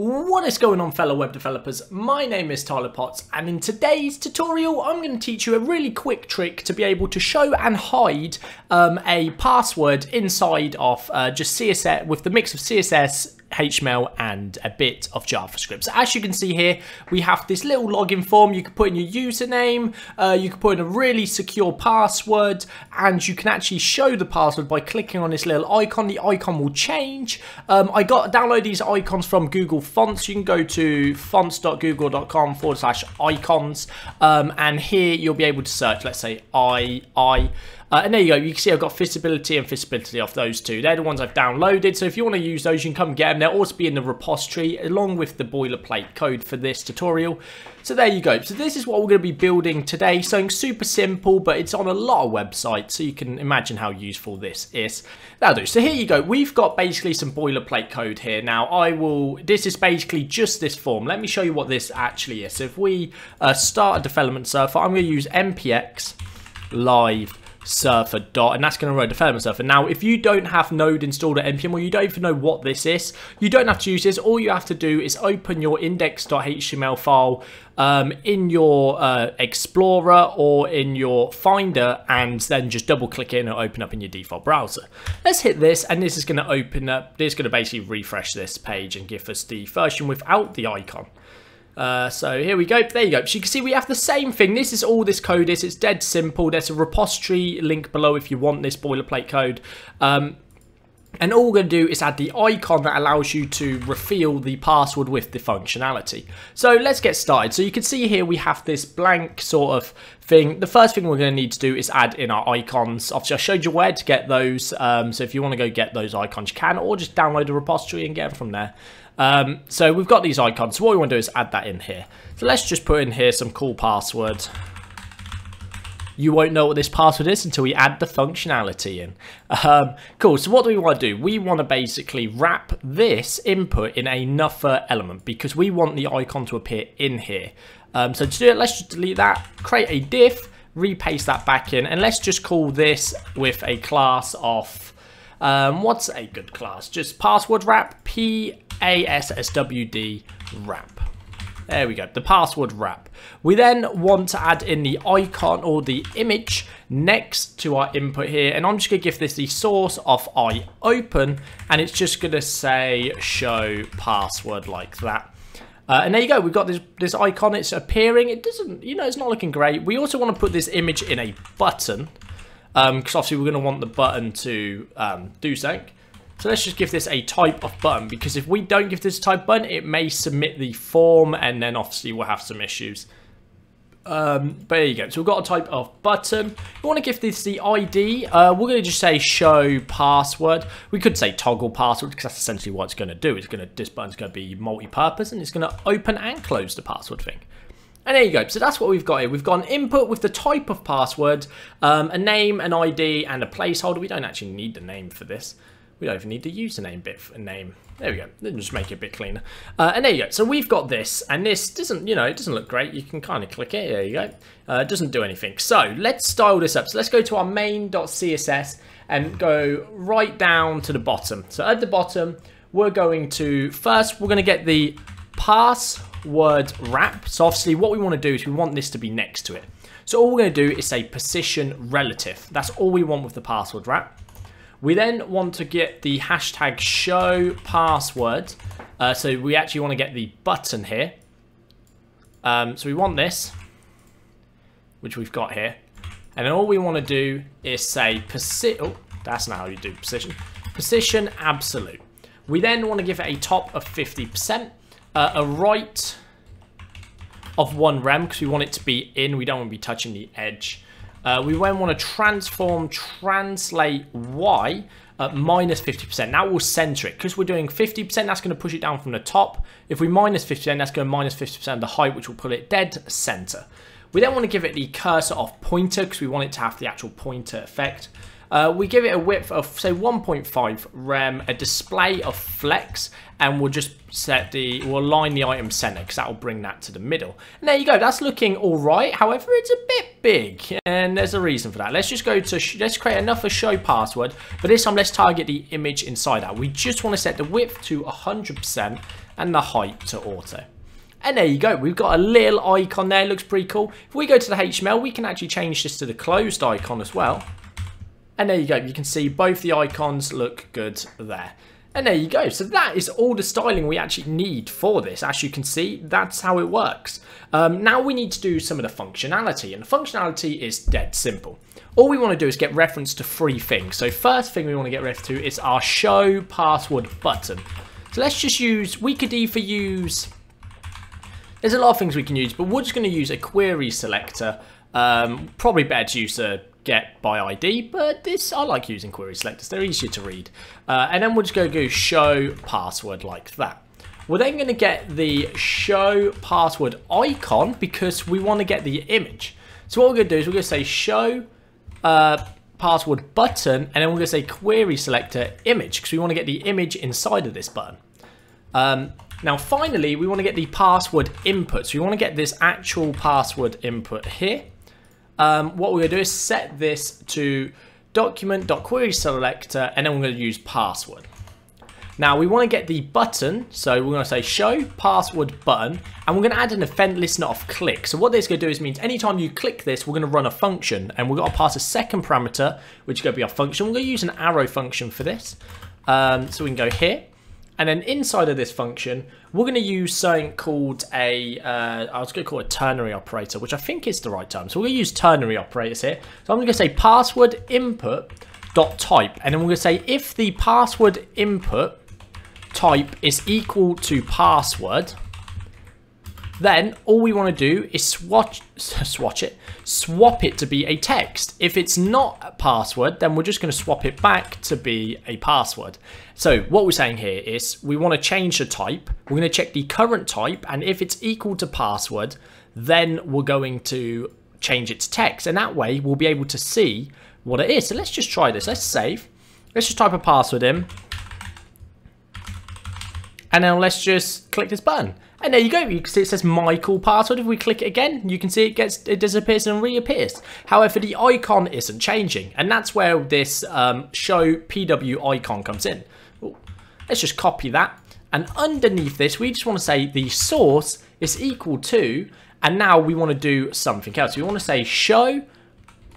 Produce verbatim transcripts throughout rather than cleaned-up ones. What is going on, fellow web developers? My name is Tyler Potts, and in today's tutorial I'm going to teach you a really quick trick to be able to show and hide um, a password inside of uh, just C S S with the mix of C S S, H T M L and a bit of JavaScript. So as you can see here, we have this little login form. You can put in your username, uh, you can put in a really secure password, and you can actually show the password by clicking on this little icon. The icon will change. Um, I got download these icons from Google Fonts. You can go to fonts.google.com forward slash icons, um, and here you'll be able to search, let's say, I, I, Uh, and there you go, you can see I've got visibility and visibility off those two. They're the ones I've downloaded, so if you want to use those, you can come get them. They'll also be in the repository along with the boilerplate code for this tutorial. So there you go. So this is what we're going to be building today. Something super simple, but it's on a lot of websites, so you can imagine how useful this is. That'll do. So here you go. We've got basically some boilerplate code here. Now I will, this is basically just this form. Let me show you what this actually is. So if we uh, start a development server, I'm going to use npx live server dot, and that's going to run a development server. Now if you don't have node installed at npm, or you don't even know what this is, you don't have to use this. All you have to do is open your index.html file um, in your uh, Explorer or in your Finder, and then just double click in and open up in your default browser. Let's hit this, and this is going to open up, this is going to basically refresh this page and give us the version without the icon. Uh, so here we go, there you go. So you can see we have the same thing. This is all this code is, it's dead simple. There's a repository link below if you want this boilerplate code. Um, and all we're going to do is add the icon that allows you to reveal the password with the functionality. So let's get started. So you can see here we have this blank sort of thing. The first thing we're going to need to do is add in our icons. Obviously I showed you where to get those, um, so if you want to go get those icons you can, or just download a repository and get them from there. Um, so we've got these icons, so what we want to do is add that in here. So let's just put in here some cool passwords. You won't know what this password is until we add the functionality in. Um, cool, so what do we want to do? We want to basically wrap this input in another element because we want the icon to appear in here. Um, so to do it, let's just delete that, create a div, repaste that back in, and let's just call this with a class of, um, what's a good class? Just password wrap, P A S S W D wrap. There we go, the password wrap. We then want to add in the icon or the image next to our input here, and I'm just going to give this the source of I open, and it's just going to say show password like that. Uh, and there you go, we've got this, this icon, it's appearing, it doesn't, you know, it's not looking great. We also want to put this image in a button, because um, obviously we're going to want the button to um, do something. So let's just give this a type of button, because if we don't give this a type button, it may submit the form, and then obviously we'll have some issues. Um, but there you go. So we've got a type of button. We want to give this the I D. Uh, we're going to just say show password. We could say toggle password, because that's essentially what it's going to do. It's going to, this button's going to be multi-purpose, and it's going to open and close the password thing. And there you go. So that's what we've got here. We've got an input with the type of password, um, a name, an I D, and a placeholder. We don't actually need the name for this. We don't even need the username bit for name. There we go. Let me just make it a bit cleaner. Uh, and there you go. So we've got this, and this doesn't, you know, it doesn't look great. You can kind of click it. There you go. Uh, it doesn't do anything. So let's style this up. So let's go to our main.css and go right down to the bottom. So at the bottom, we're going to, first, we're going to get the password wrap. So obviously what we want to do is we want this to be next to it. So all we're going to do is say position relative. That's all we want with the password wrap. We then want to get the hashtag show password. Uh, so we actually want to get the button here. Um, so we want this, which we've got here. And then all we want to do is say, posi oh, that's not how you do position. Position absolute. We then want to give it a top of fifty percent, uh, a right of one rem, because we want it to be in, we don't want to be touching the edge. Uh, we then want to transform translate y at minus fifty percent. That will center it. Because we're doing fifty percent, that's going to push it down from the top. If we minus fifty percent, that's going to minus fifty percent of the height, which will put it dead center. We then want to give it the cursor of pointer, because we want it to have the actual pointer effect. Uh, we give it a width of, say, one point five rem, a display of flex, and we'll just set the, we'll align the item center, because that will bring that to the middle. And there you go, that's looking all right. However, it's a bit big, and there's a reason for that. Let's just go to, sh let's create another show password, but this time let's target the image inside that. We just want to set the width to one hundred percent and the height to auto. And there you go, we've got a little icon there, looks pretty cool. If we go to the H T M L, we can actually change this to the closed icon as well. And there you go, you can see both the icons look good there. And there you go, so that is all the styling we actually need for this. As you can see, that's how it works. Um, now we need to do some of the functionality, and the functionality is dead simple. All we want to do is get reference to three things. So first thing we want to get reference to is our show password button. So let's just use, we could either use, there's a lot of things we can use, but we're just going to use a query selector. Um, probably better to use a get by I D, but this I like using query selectors, they're easier to read. Uh, and then we'll just go do show password like that. We're then going to get the show password icon because we want to get the image. So what we're going to do is we're going to say show uh, password button, and then we're going to say query selector image because we want to get the image inside of this button. Um, Now finally, we want to get the password input. So we want to get this actual password input here. Um, what we're going to do is set this to document.querySelector, and then we're going to use password. Now we want to get the button. So we're going to say show password button, and we're going to add an event listener of click. So what this is going to do is means anytime you click this, we're going to run a function, and we're going to pass a second parameter, which is going to be our function. We're going to use an arrow function for this. Um, so we can go here. And then inside of this function, we're going to use something called a, uh, I was going to call it a ternary operator, which I think is the right term. So we're going to use ternary operators here. So I'm going to say password input dot type. And then we're going to say if the password input type is equal to password, then all we want to do is swatch, swatch it, swap it to be a text. If it's not a password, then we're just going to swap it back to be a password. So what we're saying here is we want to change the type. We're going to check the current type, and if it's equal to password, then we're going to change it to text. And that way we'll be able to see what it is. So let's just try this. Let's save. Let's just type a password in. And now let's just click this button. And there you go, you can see it says Michael password. If we click it again, you can see it gets it disappears and reappears. However, the icon isn't changing, and that's where this um, show P W icon comes in. Ooh, let's just copy that. And underneath this, we just want to say the source is equal to, and now we want to do something else. We want to say show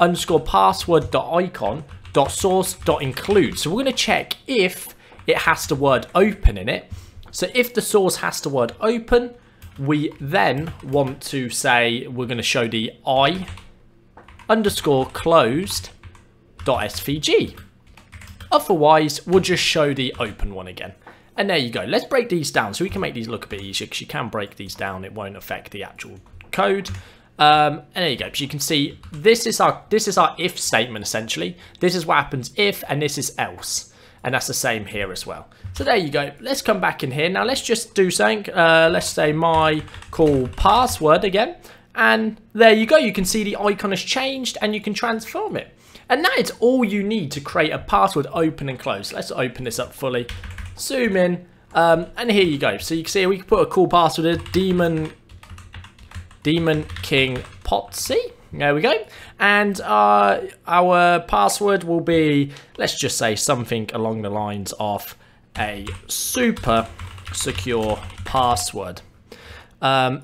underscore password dot icon dot source dot include. So we're going to check if it has the word open in it. So if the source has the word open, we then want to say we're going to show the I underscore closed dot S V G. Otherwise, we'll just show the open one again. And there you go. Let's break these down so we can make these look a bit easier, because you can break these down. It won't affect the actual code. Um, and there you go. So you can see this is our this is our if statement, essentially. This is what happens if, and this is else. And that's the same here as well. So there you go. Let's come back in here. Now let's just do something. Uh, let's say my call password again. And there you go. You can see the icon has changed, and you can transform it. And that is all you need to create a password open and close. Let's open this up fully. Zoom in. Um, and here you go. So you can see we can put a cool password in. Demon, Demon King Potsy. There we go. And uh, our password will be, let's just say something along the lines of a super secure password. Um,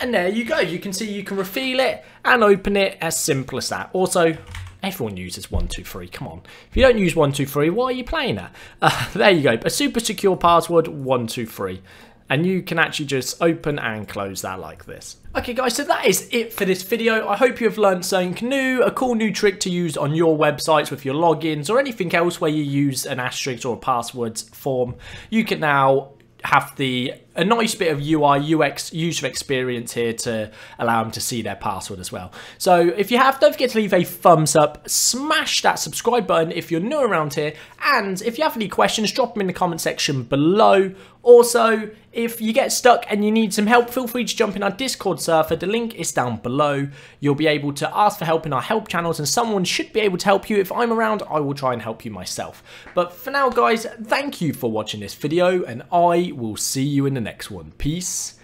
and there you go. You can see you can refill it and open it, as simple as that. Also, everyone uses one two three. Come on. If you don't use one two three, why are you playing that? Uh, there you go. A super secure password, one two three. And you can actually just open and close that like this. Okay guys, so that is it for this video. I hope you have learned something new, a cool new trick to use on your websites with your logins or anything else where you use an asterisk or a passwords form. You can now have the a nice bit of U I U X user experience here to allow them to see their password as well. So if you have, don't forget to leave a thumbs up, smash that subscribe button if you're new around here, and if you have any questions, drop them in the comment section below. Also, if you get stuck and you need some help, feel free to jump in our Discord server. The link is down below. You'll be able to ask for help in our help channels, and someone should be able to help you. If I'm around, I will try and help you myself. But for now guys, thank you for watching this video, and I will see you in the next one. Peace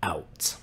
out.